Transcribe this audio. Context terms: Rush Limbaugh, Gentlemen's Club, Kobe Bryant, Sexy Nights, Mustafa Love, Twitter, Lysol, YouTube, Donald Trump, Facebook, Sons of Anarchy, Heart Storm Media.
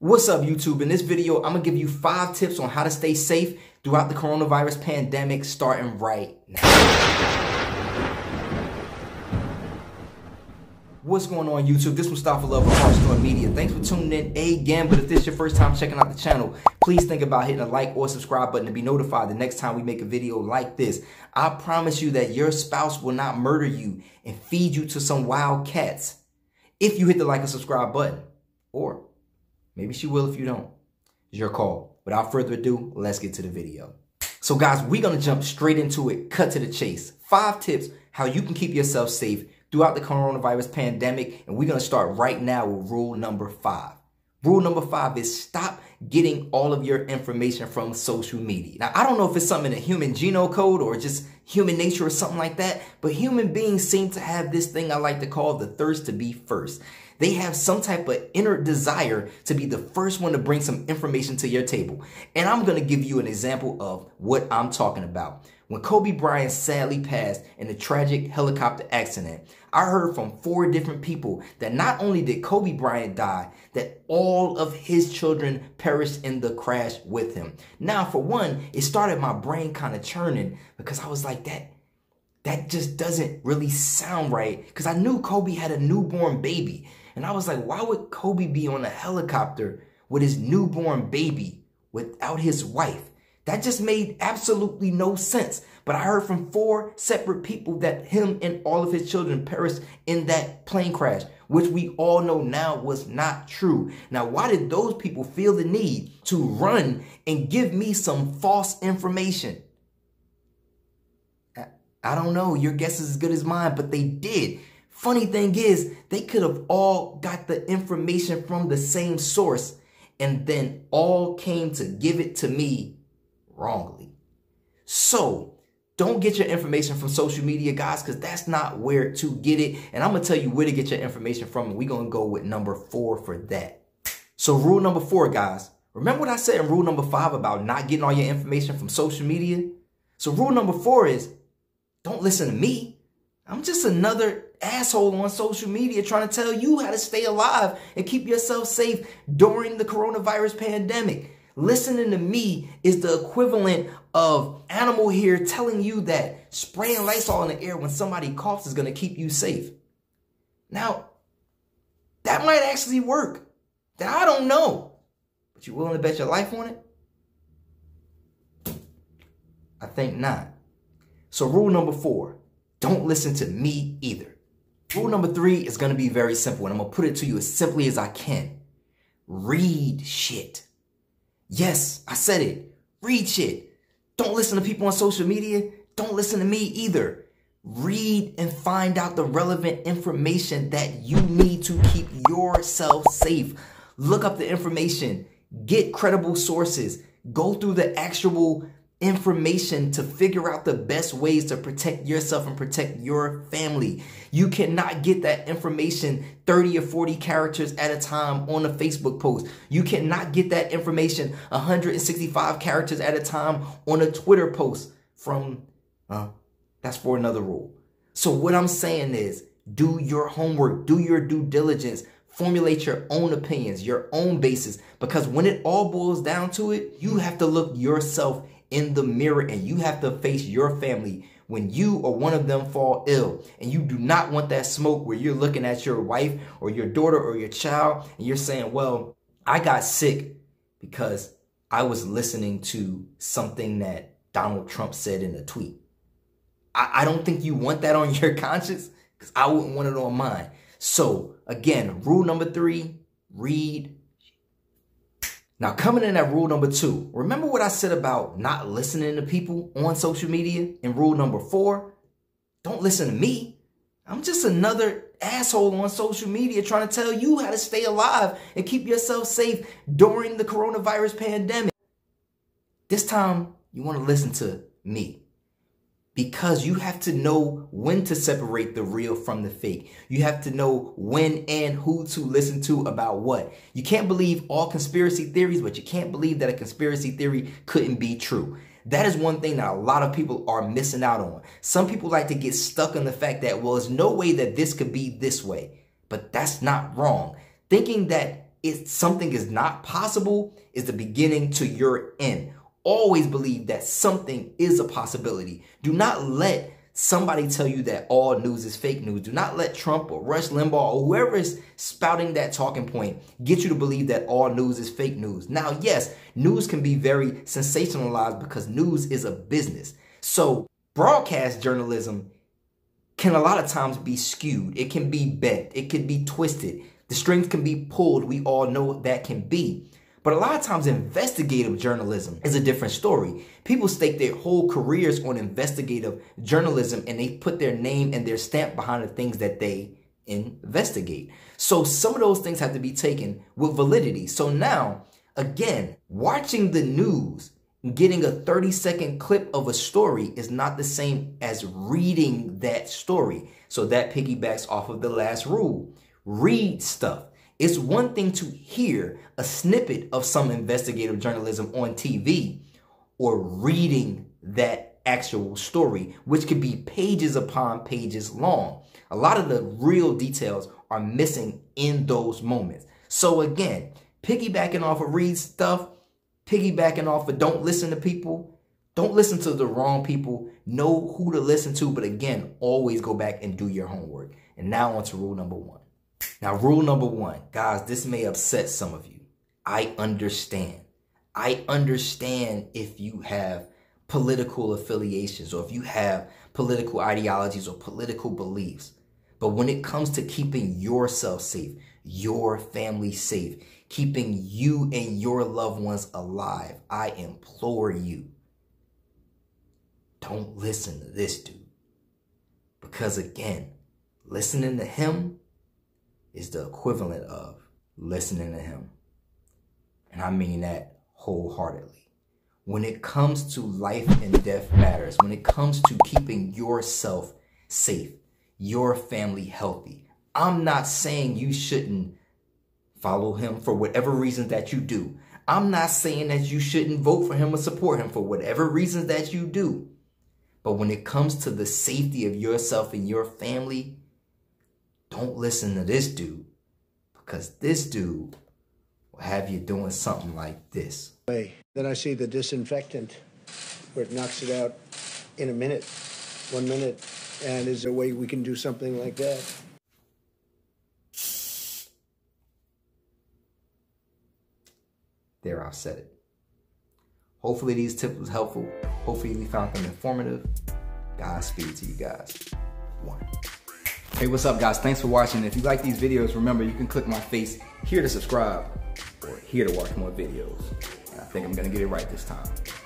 What's up, YouTube? In this video, I'm gonna give you 5 tips on how to stay safe throughout the coronavirus pandemic starting right now. What's going on, YouTube? This is Mustafa Love from Heart Storm Media. Thanks for tuning in again, but if this is your first time checking out the channel, please think about hitting a like or subscribe button to be notified the next time we make a video like this. I promise you that your spouse will not murder you and feed you to some wild cats if you hit the like and subscribe button. Or maybe she will if you don't. It's your call. Without further ado, let's get to the video. So guys, we're going to jump straight into it. Cut to the chase. 5 tips how you can keep yourself safe throughout the coronavirus pandemic. And we're going to start right now with rule number 5. Rule number 5 is stop getting all of your information from social media. Now, I don't know if it's something in the human genome code or just human nature or something like that, but human beings seem to have this thing I like to call the thirst to be first. They have some type of inner desire to be the first one to bring some information to your table. And I'm going to give you an example of what I'm talking about. When Kobe Bryant sadly passed in a tragic helicopter accident, I heard from 4 different people that not only did Kobe Bryant die, that all of his children perished in the crash with him. Now, for one, it started my brain kind of churning because I was like, that just doesn't really sound right, because I knew Kobe had a newborn baby. And I was like, why would Kobe be on a helicopter with his newborn baby without his wife? That just made absolutely no sense. But I heard from 4 separate people that him and all of his children perished in that plane crash, which we all know now was not true. Now, why did those people feel the need to run and give me some false information? I don't know. Your guess is as good as mine, but they did. Funny thing is, they could have all got the information from the same source, and then all came to give it to me wrongly. So don't get your information from social media, guys, because that's not where to get it. And I'm going to tell you where to get your information from, and we're going to go with number 4 for that. So rule number 4, guys, remember what I said in rule number 5 about not getting all your information from social media? So rule number 4 is don't listen to me. I'm just another asshole on social media trying to tell you how to stay alive and keep yourself safe during the coronavirus pandemic. Listening to me is the equivalent of Animal here telling you that spraying Lysol in the air when somebody coughs is going to keep you safe. Now, that might actually work. That I don't know. But you willing to bet your life on it? I think not. So rule number 4, don't listen to me either. Rule number 3 is going to be very simple, and I'm going to put it to you as simply as I can. Read shit. Yes, I said it. Read shit. Don't listen to people on social media. Don't listen to me either. Read and find out the relevant information that you need to keep yourself safe. Look up the information. Get credible sources. Go through the actual information to figure out the best ways to protect yourself and protect your family. You cannot get that information 30 or 40 characters at a time on a Facebook post. You cannot get that information 165 characters at a time on a Twitter post from, that's for another rule. So what I'm saying is do your homework, do your due diligence, formulate your own opinions, your own basis, because when it all boils down to it, you have to look yourself in the mirror and you have to face your family when you or one of them fall ill. And you do not want that smoke where you're looking at your wife or your daughter or your child and you're saying, well, I got sick because I was listening to something that Donald Trump said in a tweet. I don't think you want that on your conscience, because I wouldn't want it on mine. So again, rule number 3, read. Now, coming in at rule number 2, remember what I said about not listening to people on social media? And rule number 4, don't listen to me. I'm just another asshole on social media trying to tell you how to stay alive and keep yourself safe during the coronavirus pandemic. This time, you want to listen to me, because you have to know when to separate the real from the fake. You have to know when and who to listen to about what. You can't believe all conspiracy theories, but you can't believe that a conspiracy theory couldn't be true. That is one thing that a lot of people are missing out on. Some people like to get stuck on the fact that, well, there's no way that this could be this way. But that's not wrong. Thinking that if something is not possible, is the beginning to your end. Always believe that something is a possibility. Do not let somebody tell you that all news is fake news. Do not let Trump or Rush Limbaugh or whoever is spouting that talking point get you to believe that all news is fake news. Now, yes, news can be very sensationalized because news is a business. So broadcast journalism can a lot of times be skewed. It can be bent. It can be twisted. The strings can be pulled. We all know what that can be. But a lot of times investigative journalism is a different story. People stake their whole careers on investigative journalism and they put their name and their stamp behind the things that they investigate. So some of those things have to be taken with validity. So now, again, watching the news, getting a 30-second clip of a story is not the same as reading that story. So that piggybacks off of the last rule. Read stuff. It's one thing to hear a snippet of some investigative journalism on TV or reading that actual story, which could be pages upon pages long. A lot of the real details are missing in those moments. So again, piggybacking off of read stuff, piggybacking off of don't listen to people, don't listen to the wrong people, know who to listen to, but again, always go back and do your homework. And now on to rule number one. Now, rule number one, guys, this may upset some of you. I understand. I understand if you have political affiliations or if you have political ideologies or political beliefs. But when it comes to keeping yourself safe, your family safe, keeping you and your loved ones alive, I implore you, don't listen to this dude. Because again, listening to him is the equivalent of listening to him. And I mean that wholeheartedly. When it comes to life and death matters, when it comes to keeping yourself safe, your family healthy, I'm not saying you shouldn't follow him for whatever reasons that you do. I'm not saying that you shouldn't vote for him or support him for whatever reasons that you do. But when it comes to the safety of yourself and your family, don't listen to this dude, because this dude will have you doing something like this. Hey, then I see the disinfectant where it knocks it out in a minute, 1 minute. And is there a way we can do something like that? There, I said it. Hopefully these tips was helpful. Hopefully we found them informative. Godspeed to you guys. One. Hey, what's up, guys? Thanks for watching. If you like these videos, remember you can click my face here to subscribe or here to watch more videos. And I think I'm gonna get it right this time.